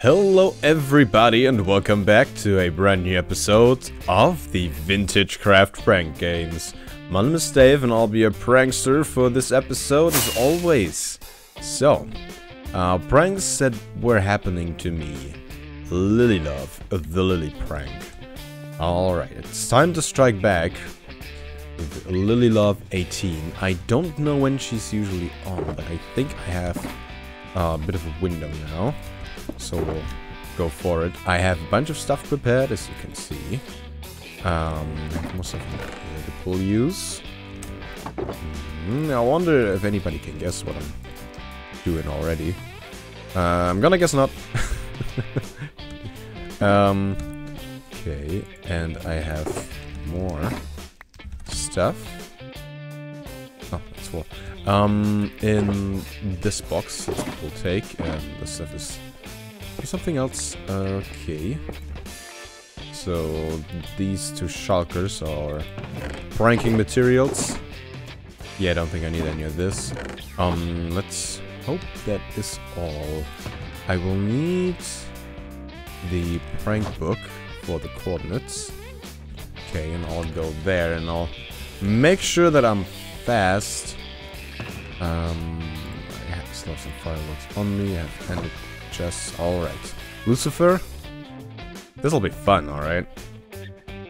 Hello everybody and welcome back to a brand new episode of the Vintage Craft Prank Games. My name is Dave and I'll be your prankster for this episode as always. So, pranks that were happening to me. Lily Love, the Lily prank. Alright, it's time to strike back with Lily Love 18. I don't know when she's usually on, but I think I have a bit of a window now. So we'll go for it. I have a bunch of stuff prepared, as you can see. Most of them are multiple use. I wonder if anybody can guess what I'm doing already. I'm gonna guess not. Okay, and I have more stuff. Oh, that's full. In this box, we'll take. The stuff is something else. Okay. So these two shulkers are pranking materials. Yeah, I don't think I need any of this. Let's hope that is all. I will need the prank book for the coordinates. Okay, and I'll go there and I'll make sure that I'm fast. I have still some fireworks on me. I have handed chests. Alright. Lucifer? This'll be fun, alright?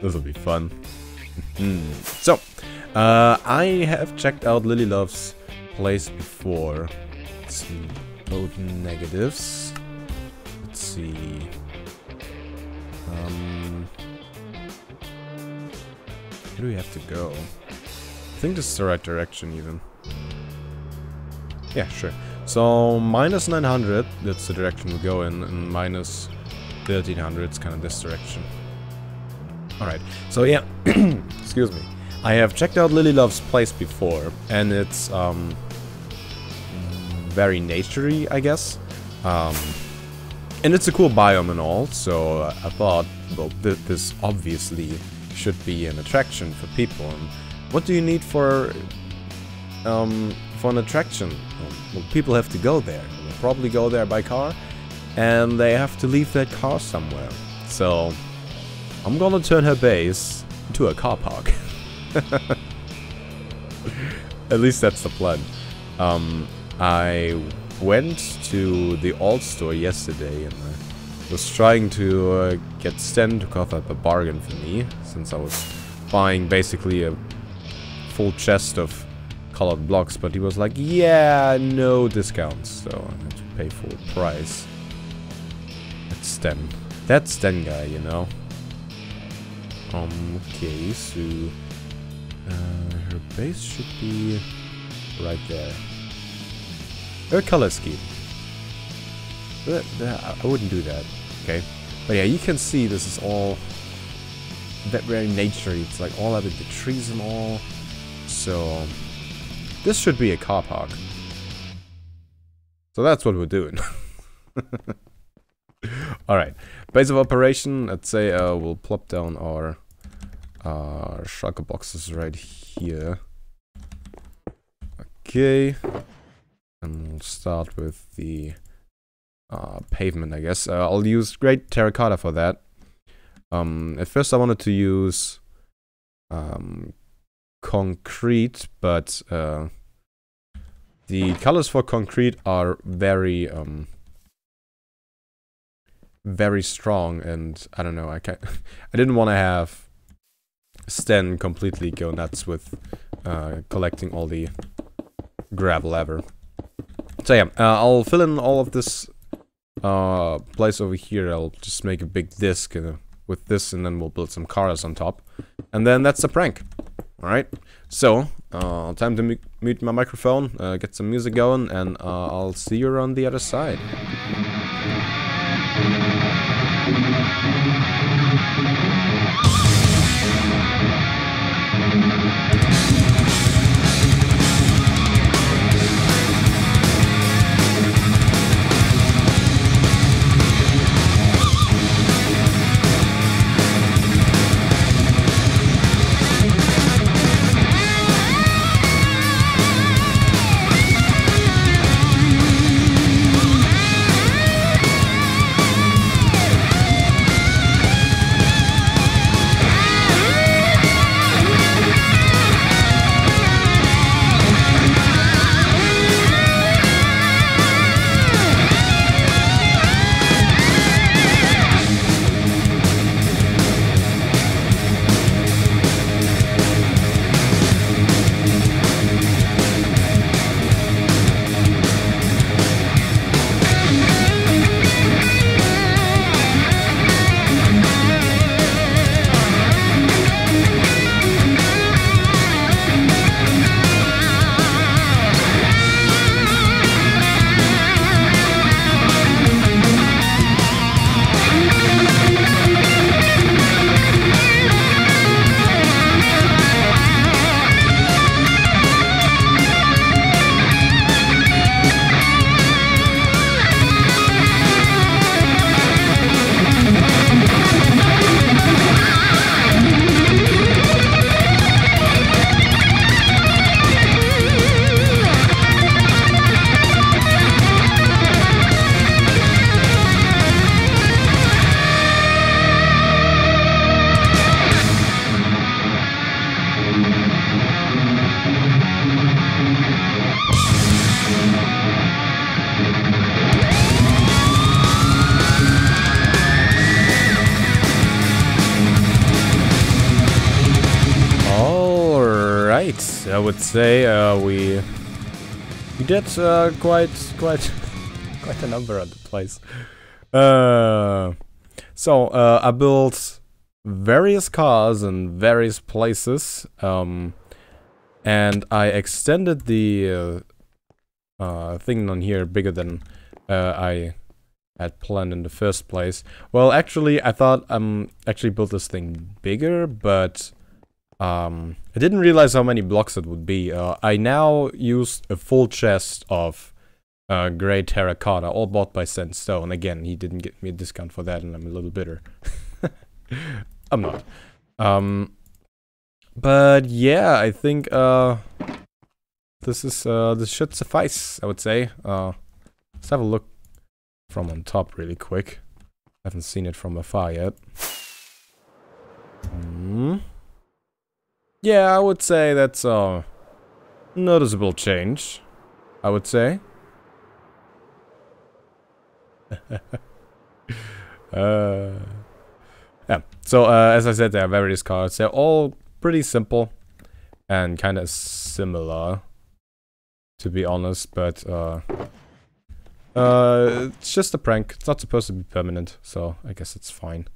This'll be fun. So, I have checked out Lily Love's place before. Let's see. Both negatives. Let's see. Where do we have to go? I think this is the right direction, even. Yeah, sure. So, minus 900, that's the direction we go in, and minus 1300 is kind of this direction. Alright, so yeah, excuse me. I have checked out Lily Love's place before, and it's very naturey, I guess. And it's a cool biome and all, so I thought, well, this obviously should be an attraction for people. And what do you need for an attraction? Well, people have to go there. They'll probably go there by car, and they have to leave their car somewhere. So I'm gonna turn her base into a car park. At least that's the plan. I went to the old store yesterday and I was trying to get Sten to cough up a bargain for me, since I was buying basically a full chest of colored blocks, but he was like, yeah, no discounts, so I had to pay full price. That's Sten. That's Sten guy, you know. Okay, so her base should be right there. Her color scheme. I wouldn't do that, okay? But yeah, you can see this is all that very naturey. It's like all out of the trees and all, so this should be a car park. So that's what we're doing. Alright. Base of operation. Let's say we'll plop down our shulker boxes right here. Okay. And we'll start with the pavement, I guess. I'll use great terracotta for that. At first I wanted to use concrete, but the colors for concrete are very very strong, and I don't know, I didn't want to have Sten completely go nuts with collecting all the gravel ever. So yeah, I'll fill in all of this place over here. I'll just make a big disc with this, and then we'll build some cars on top, and then that's the prank. Alright, so, time to mute my microphone, get some music going, and I'll see you on the other side. would say we did quite a number at the place. So I built various cars in various places, and I extended the thing on here bigger than I had planned in the first place. Well, actually, I thought actually built this thing bigger, but I didn't realize how many blocks it would be. I now used a full chest of gray terracotta, all bought by Sten. Again, he didn't give me a discount for that, and I'm a little bitter. I'm not. But yeah, I think this should suffice, I would say. Let's have a look from on top really quick. I haven't seen it from afar yet. Yeah, I would say that's a noticeable change, I would say. Yeah, so as I said, there are various cards. They're all pretty simple and kind of similar, to be honest, but it's just a prank. It's not supposed to be permanent, so I guess it's fine.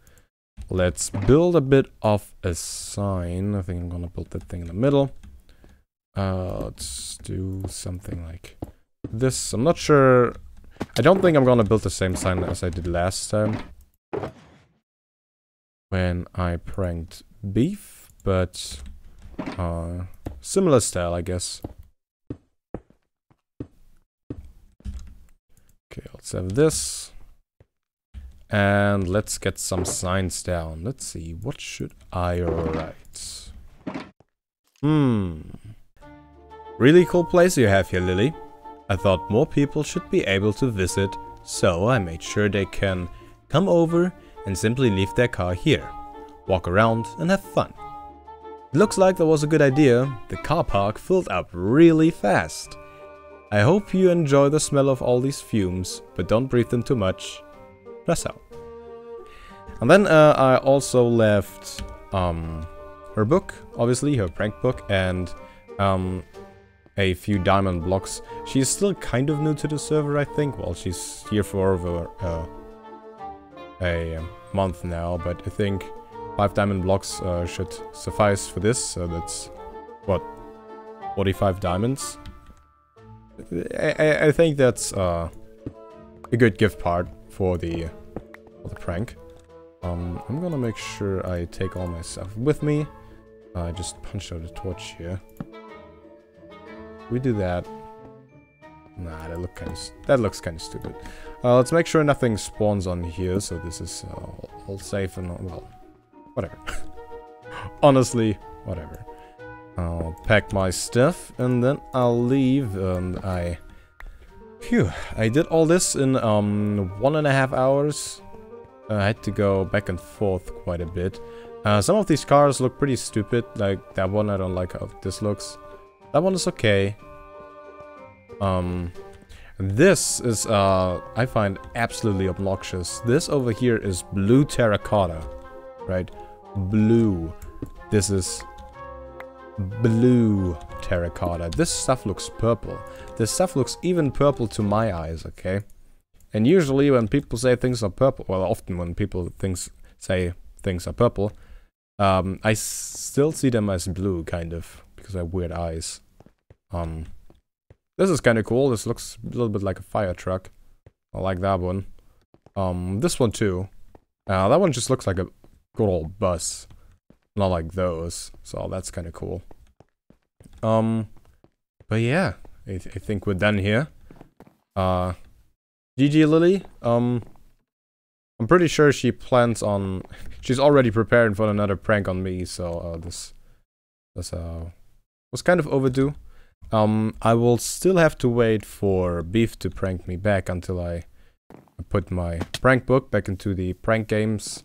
Let's build a bit of a sign. I think I'm gonna build that thing in the middle. Let's do something like this. I'm not sure. I don't think I'm gonna build the same sign as I did last time when I pranked Beef, but similar style, I guess. Okay, let's have this. And let's get some signs down. Let's see, what should I write? Really cool place you have here, Lily. I thought more people should be able to visit, so I made sure they can come over and simply leave their car here, walk around and have fun. It looks like that was a good idea. The car park filled up really fast. I hope you enjoy the smell of all these fumes, but don't breathe them too much. That's out. And then I also left her book, obviously, her prank book, and a few diamond blocks. She's still kind of new to the server, I think. Well, she's here for over a month now, but I think 5 diamond blocks should suffice for this. So that's, what, 45 diamonds? I think that's a good gift part for the prank. I'm gonna make sure I take all my stuff with me. I just punched out a torch here. We do that. Nah, that looks kind of stupid. Let's make sure nothing spawns on here, so this is all safe and well, whatever. Honestly, whatever. I'll pack my stuff and then I'll leave, and Phew, I did all this in 1.5 hours. I had to go back and forth quite a bit. Some of these cars look pretty stupid, like that one. I don't like how this looks. That one is okay. This is, I find absolutely obnoxious. This over here is blue terracotta, right? Blue. This is blue terracotta. This stuff looks purple. This stuff looks even purple to my eyes, okay? And usually when people say things are purple, well, often when people say things are purple, I still see them as blue, kind of, because I have weird eyes. This is kind of cool. This looks a little bit like a fire truck. I like that one. This one too. That one just looks like a good old bus. Not like those, so that's kind of cool. But yeah, I think we're done here. GG Lily. I'm pretty sure she plans on. She's already preparing for another prank on me, so this was kind of overdue. I will still have to wait for Beef to prank me back until I put my prank book back into the prank games.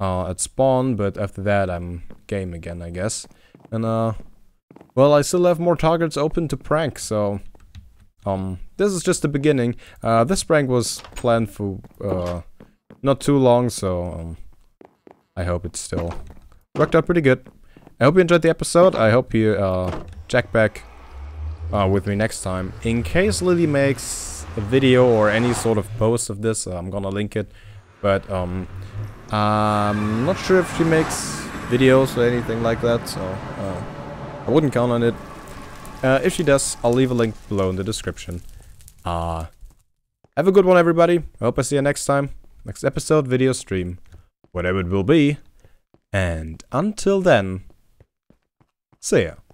At spawn, but after that I'm game again, I guess. And well, I still have more targets open to prank, so this is just the beginning. This prank was planned for not too long, so I hope it still worked out pretty good. I hope you enjoyed the episode. I hope you check back with me next time. In case Lily makes a video or any sort of post of this, I'm gonna link it. But I'm not sure if she makes videos or anything like that, so I wouldn't count on it. If she does, I'll leave a link below in the description. Have a good one, everybody. I hope I see you next time. Next episode, video stream, whatever it will be. And until then, see ya.